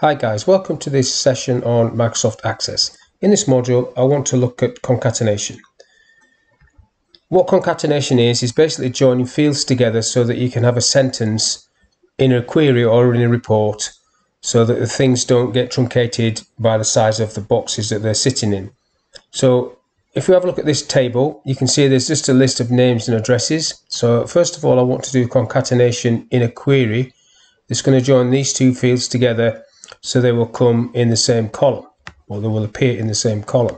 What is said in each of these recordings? Hi guys, welcome to this session on Microsoft Access. In this module, I want to look at concatenation. What concatenation is basically joining fields together so that you can have a sentence in a query or in a report so that the things don't get truncated by the size of the boxes that they're sitting in. So if you have a look at this table, you can see there's just a list of names and addresses. So first of all, I want to do concatenation in a query. It's going to join these two fields together so they will come in the same column, or they will appear in the same column.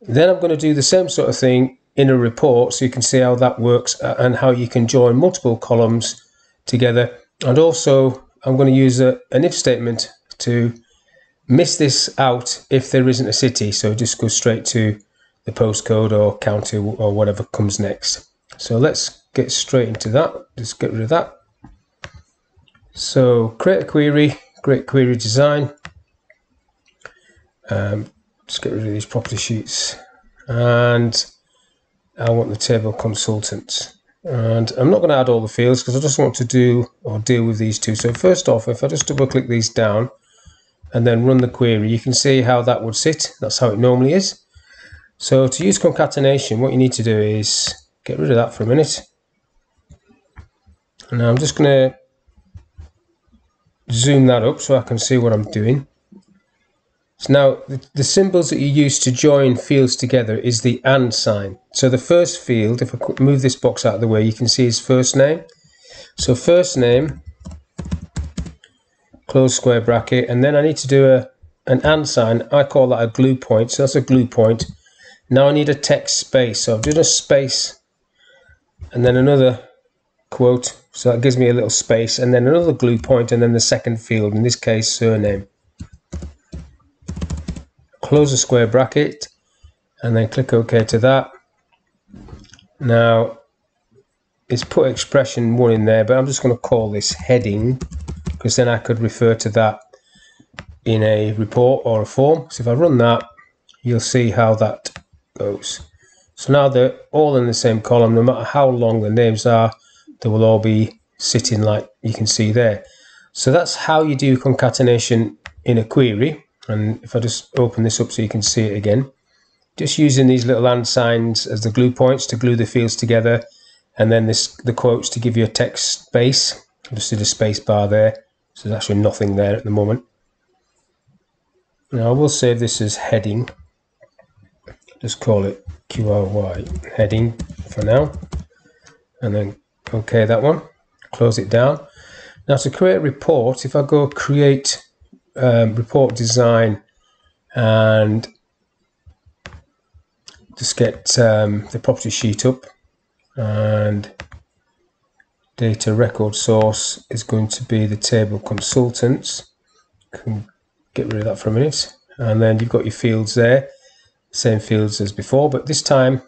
Then I'm going to do the same sort of thing in a report so you can see how that works and how you can join multiple columns together. And also I'm going to use an if statement to miss this out if there isn't a city, so just go straight to the postcode or county or whatever comes next. So let's get straight into that, just get rid of that. So create a query. Great query design. Let's get rid of these property sheets, and I want the table consultants. And I'm not going to add all the fields because I just want to deal with these two. So first off, if I just double click these down and then run the query, you can see how that would sit. That's how it normally is. So to use concatenation, what you need to do is get rid of that for a minute. And now I'm just going to zoom that up so I can see what I'm doing. So now the symbols that you use to join fields together is the and sign. So the first field, if I move this box out of the way, you can see is first name. So first name, close square bracket, and then I need to do an and sign. I call that a glue point, so that's a glue point. Now I need a text space, so I've done a space and then another quote, so that gives me a little space, and then another glue point, and then the second field, in this case surname. Close a square bracket and then click OK to that. Now it's put expression 1 in there, but I'm just going to call this heading because then I could refer to that in a report or a form. So if I run that, you'll see how that goes. So now they're all in the same column, no matter how long the names are. They will all be sitting like you can see there. So that's how you do concatenation in a query. And if I just open this up so you can see it again, just using these little and signs as the glue points to glue the fields together, and then the quotes to give you a text space. I just did a space bar there, so there's actually nothing there at the moment. Now I will save this as heading. Just call it QRY heading for now, and then OK that one, close it down. Now to create a report, if I go create report design and just get the property sheet up, and data record source is going to be the table consultants. Can get rid of that for a minute, and then you've got your fields there, same fields as before, but this time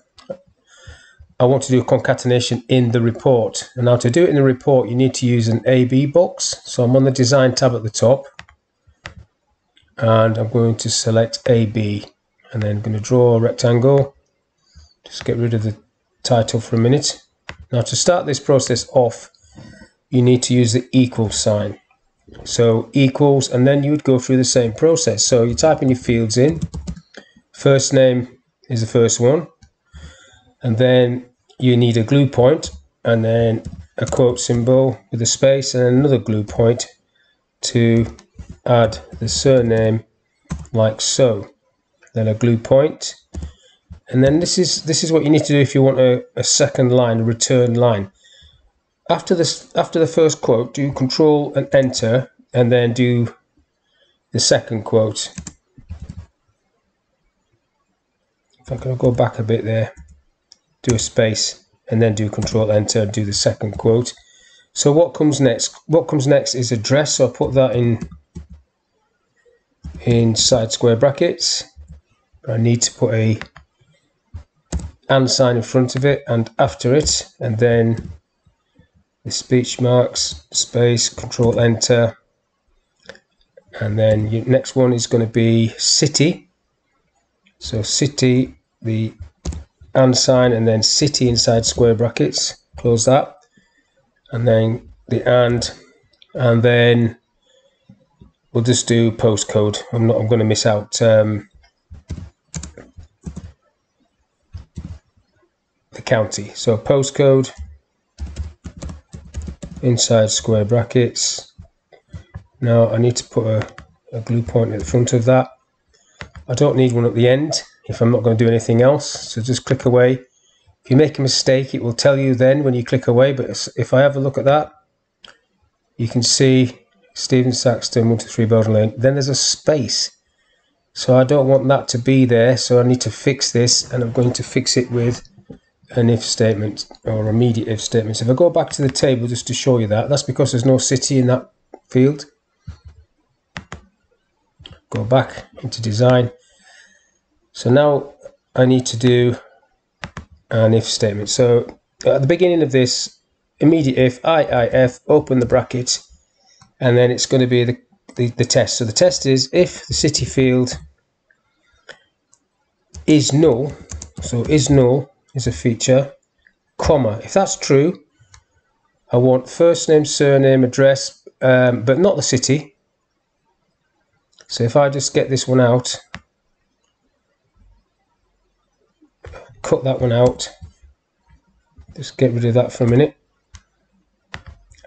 I want to do concatenation in the report. And now to do it in the report, you need to use an AB box. So I'm on the design tab at the top, and I'm going to select AB, and then I'm going to draw a rectangle. Just get rid of the title for a minute. Now to start this process off, you need to use the equal sign. So equals, and then you would go through the same process. So you type in your fields in. First name is the first one, and then you need a glue point, and then a quote symbol with a space, and another glue point to add the surname like so. Then a glue point, and then this is what you need to do if you want a second line, a return line. After the first quote, do Control and Enter, and then do the second quote. If I can go back a bit there, do a space, and then do Control Enter, do the second quote. So what comes next? What comes next is address, so I'll put that inside square brackets. I need to put a and sign in front of it and after it, and then the speech marks, space, Control Enter, and then your next one is going to be city. So city, the and sign, and then city inside square brackets, close that, and then the and then We'll just do postcode. I'm going to miss out the county. So postcode inside square brackets. Now I need to put a glue point at the front of that. I don't need one at the end if I'm not going to do anything else. So just click away. If you make a mistake, it will tell you then when you click away. But if I have a look at that, you can see Stephen Saxton, 123 Bowden Lane. Then there's a space. So I don't want that to be there. So I need to fix this, and I'm going to fix it with an if statement or immediate if statement. So if I go back to the table just to show you that, that's because there's no city in that field. Go back into design. So now I need to do an if statement. So at the beginning of this, immediate if, IIF, open the bracket, and then it's going to be the test. So the test is if the city field is null, so is null is a feature, comma. If that's true, I want first name, surname, address, but not the city. So if I just get this one out, cut that one out, just get rid of that for a minute.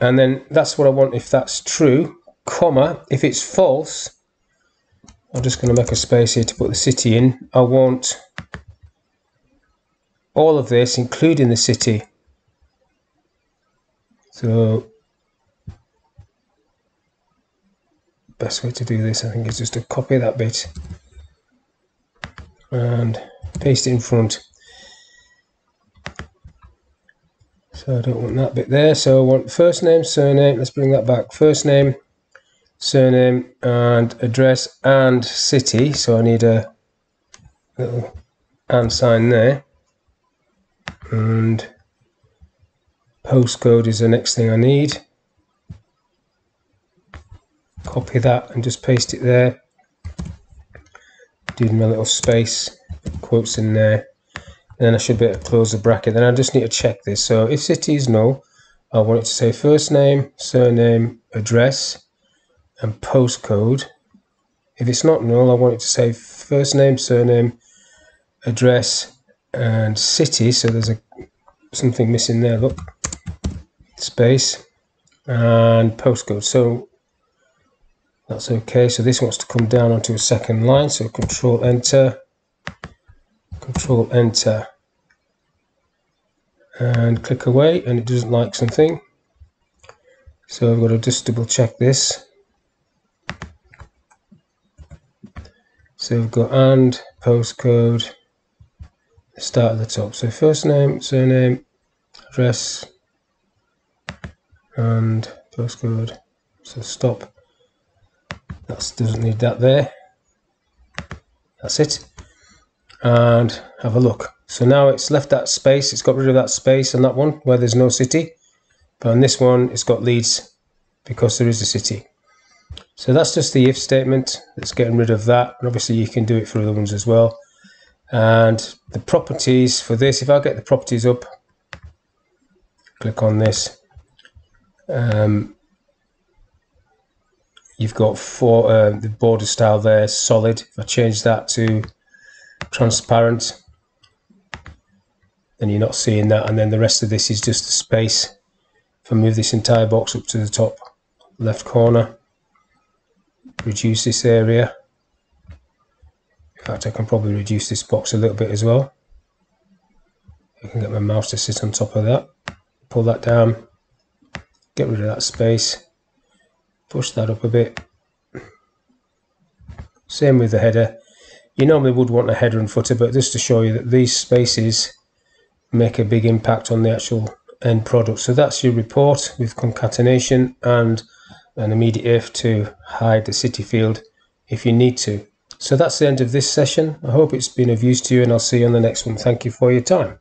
And then that's what I want if that's true, comma. If it's false, I'm just going to make a space here to put the city in. I want all of this, including the city. So best way to do this, I think, is just to copy that bit and paste it in front. So I don't want that bit there. So I want first name, surname. Let's bring that back. First name, surname, and address and city. So I need a little and sign there. And postcode is the next thing I need. Copy that and just paste it there. Do my little space, quotes in there. And then I should be able to close the bracket. Then I just need to check this. So if city is null, I want it to say first name, surname, address, and postcode. If it's not null, I want it to say first name, surname, address, and city. So there's something missing there, look. Space and postcode. So that's okay. So this wants to come down onto a second line. So control enter. Control enter and click away, and it doesn't like something, so I've got to just double check this. So we've got and postcode, start at the top. So first name, surname, address, and postcode. So stop. That doesn't need that there. That's it. And have a look. So now it's left that space, it's got rid of that space on that one where there's no city, but on this one it's got Leeds because there is a city. So that's just the if statement that's getting rid of that, and obviously you can do it for other ones as well. And the properties for this, if I get the properties up, click on this, you've got four, the border style there, solid. If I change that to transparent, and you're not seeing that. And then the rest of this is just the space. If I move this entire box up to the top left corner, reduce this area. In fact, I can probably reduce this box a little bit as well. I can get my mouse to sit on top of that, pull that down, get rid of that space, push that up a bit. Same with the header. You normally would want a header and footer, but just to show you that these spaces make a big impact on the actual end product. So that's your report with concatenation and an immediate if to hide the city field if you need to. So that's the end of this session. I hope it's been of use to you, and I'll see you on the next one. Thank you for your time.